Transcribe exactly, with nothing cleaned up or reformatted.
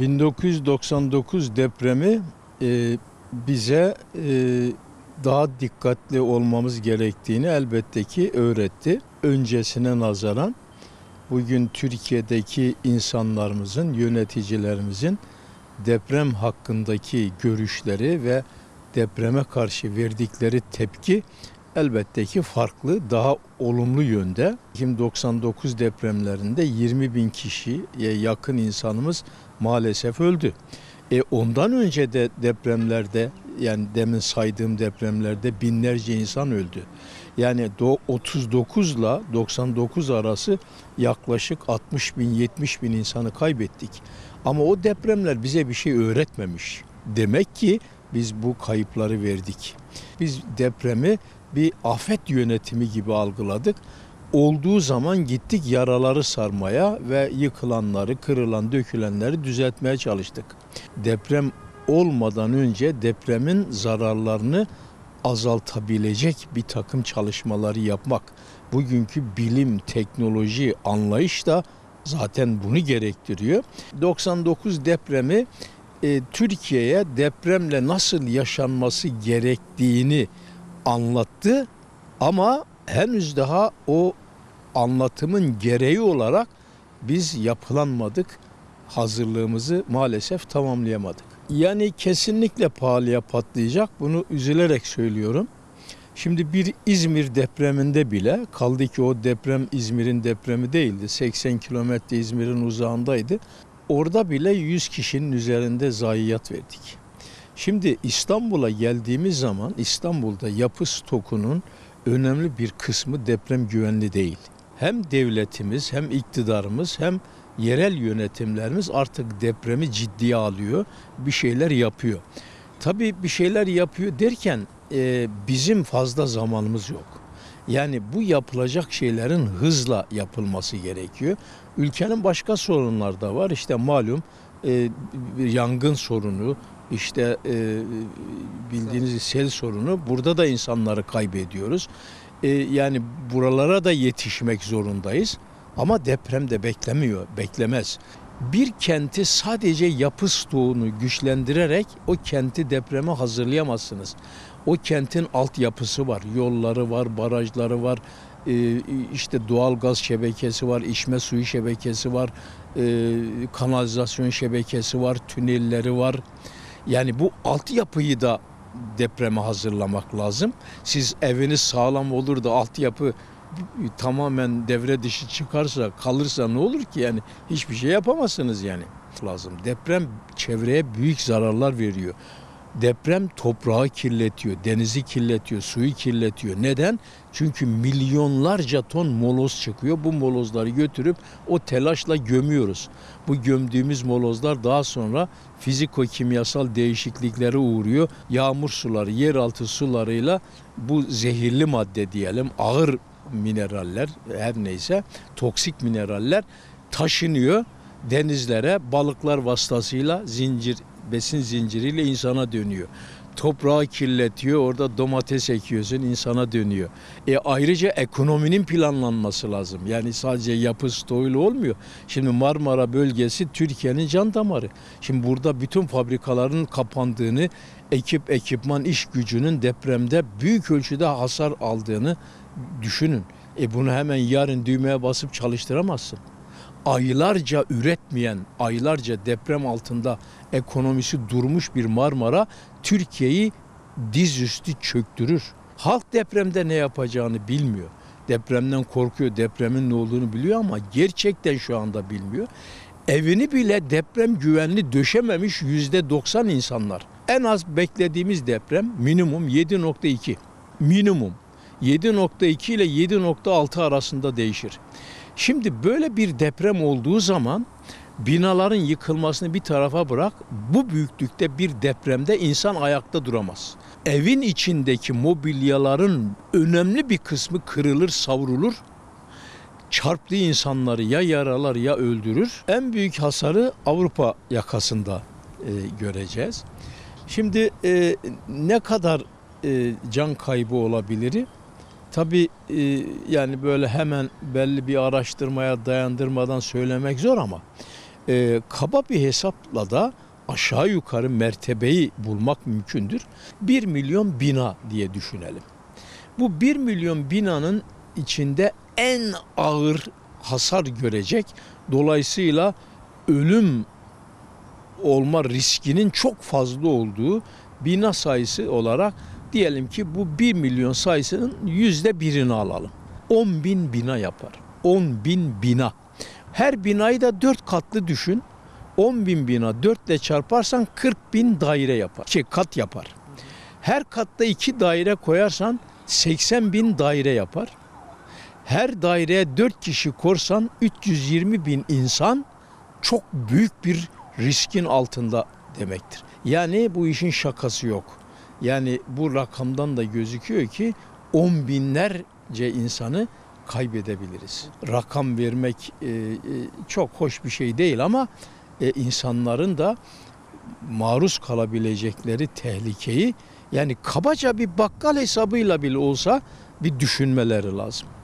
bin dokuz yüz doksan dokuz depremi e, bize e, daha dikkatli olmamız gerektiğini elbette ki öğretti. Öncesine nazaran bugün Türkiye'deki insanlarımızın, yöneticilerimizin deprem hakkındaki görüşleri ve depreme karşı verdikleri tepki elbette ki farklı, daha olumlu yönde. doksan dokuz depremlerinde yirmi bin kişiye yakın insanımız maalesef öldü. E ondan önce de depremlerde, yani demin saydığım depremlerde binlerce insan öldü. Yani otuz dokuz ile doksan dokuz arası yaklaşık altmış bin yetmiş bin insanı kaybettik. Ama o depremler bize bir şey öğretmemiş. Demek ki biz bu kayıpları verdik. Biz depremi bir afet yönetimi gibi algıladık. Olduğu zaman gittik yaraları sarmaya ve yıkılanları, kırılan, dökülenleri düzeltmeye çalıştık. Deprem olmadan önce depremin zararlarını azaltabilecek bir takım çalışmaları yapmak. Bugünkü bilim, teknoloji, anlayış da zaten bunu gerektiriyor. doksan dokuz depremi e, Türkiye'ye depremle nasıl yaşanması gerektiğini anlattı ama henüz daha o anlatımın gereği olarak biz yapılanmadık, hazırlığımızı maalesef tamamlayamadık. Yani kesinlikle pahalıya patlayacak, bunu üzülerek söylüyorum. Şimdi bir İzmir depreminde bile, kaldı ki o deprem İzmir'in depremi değildi, seksen kilometre İzmir'in uzağındaydı. Orada bile yüz kişinin üzerinde zayiat verdik. Şimdi İstanbul'a geldiğimiz zaman İstanbul'da yapı stokunun önemli bir kısmı deprem güvenli değil. Hem devletimiz, hem iktidarımız, hem yerel yönetimlerimiz artık depremi ciddiye alıyor, bir şeyler yapıyor. Tabii bir şeyler yapıyor derken e, bizim fazla zamanımız yok. Yani bu yapılacak şeylerin hızla yapılması gerekiyor. Ülkenin başka sorunları da var. İşte malum e, yangın sorunu, İşte e, bildiğiniz sel sorunu, burada da insanları kaybediyoruz. E, yani buralara da yetişmek zorundayız. Ama deprem de beklemiyor, beklemez. Bir kenti sadece yapı stoğunu güçlendirerek o kenti depreme hazırlayamazsınız. O kentin altyapısı var, yolları var, barajları var, e, işte doğal gaz şebekesi var, içme suyu şebekesi var, e, kanalizasyon şebekesi var, tünelleri var. Yani bu altyapıyı da depreme hazırlamak lazım. Siz eviniz sağlam olur da altyapı tamamen devre dışı çıkarsa, kalırsa ne olur ki? Yani hiçbir şey yapamazsınız yani. Lazım. Deprem çevreye büyük zararlar veriyor. Deprem toprağı kirletiyor, denizi kirletiyor, suyu kirletiyor. Neden? Çünkü milyonlarca ton moloz çıkıyor. Bu molozları götürüp o telaşla gömüyoruz. Bu gömdüğümüz molozlar daha sonra fiziko-kimyasal değişikliklere uğruyor. Yağmur suları, yeraltı sularıyla bu zehirli madde diyelim, ağır mineraller, her neyse toksik mineraller taşınıyor denizlere, balıklar vasıtasıyla zincir besin zinciriyle insana dönüyor. Toprağı kirletiyor, orada domates ekiyorsun, insana dönüyor. E ayrıca ekonominin planlanması lazım. Yani sadece yapı stoğuyla olmuyor. Şimdi Marmara bölgesi Türkiye'nin can damarı. Şimdi burada bütün fabrikaların kapandığını, ekip, ekipman, iş gücünün depremde büyük ölçüde hasar aldığını düşünün. E bunu hemen yarın düğmeye basıp çalıştıramazsın. Aylarca üretmeyen, aylarca deprem altında ekonomisi durmuş bir Marmara Türkiye'yi dizüstü çöktürür. Halk depremde ne yapacağını bilmiyor. Depremden korkuyor, depremin ne olduğunu biliyor ama gerçekten şu anda bilmiyor. Evini bile deprem güvenli döşememiş yüzde doksan insanlar. En az beklediğimiz deprem minimum yedi nokta iki. Minimum yedi nokta iki ile yedi nokta altı arasında değişir. Şimdi böyle bir deprem olduğu zaman binaların yıkılmasını bir tarafa bırak, bu büyüklükte bir depremde insan ayakta duramaz. Evin içindeki mobilyaların önemli bir kısmı kırılır, savrulur. Çarptığı insanları ya yaralar ya öldürür. En büyük hasarı Avrupa yakasında e, göreceğiz. Şimdi e, ne kadar e, can kaybı olabilir? Tabii e, yani böyle hemen belli bir araştırmaya dayandırmadan söylemek zor ama e, kaba bir hesapla da aşağı yukarı mertebeyi bulmak mümkündür. bir milyon bina diye düşünelim. Bu bir milyon binanın içinde en ağır hasar görecek, dolayısıyla ölüm olma riskinin çok fazla olduğu bina sayısı olarak diyelim ki bu bir milyon sayısının yüzde birini alalım. on bin bina yapar. on bin bina. Her binayı da dört katlı düşün. on bin bina dört ile çarparsan kırk bin daire yapar. Şey, kat yapar. Her katta iki daire koyarsan seksen bin daire yapar. Her daireye dört kişi korsan üç yüz yirmi bin insan çok büyük bir riskin altında demektir. Yani bu işin şakası yok. Yani bu rakamdan da gözüküyor ki on binlerce insanı kaybedebiliriz. Rakam vermek e, e, çok hoş bir şey değil ama e, insanların da maruz kalabilecekleri tehlikeyi, yani kabaca bir bakkal hesabıyla bile olsa bir düşünmeleri lazım.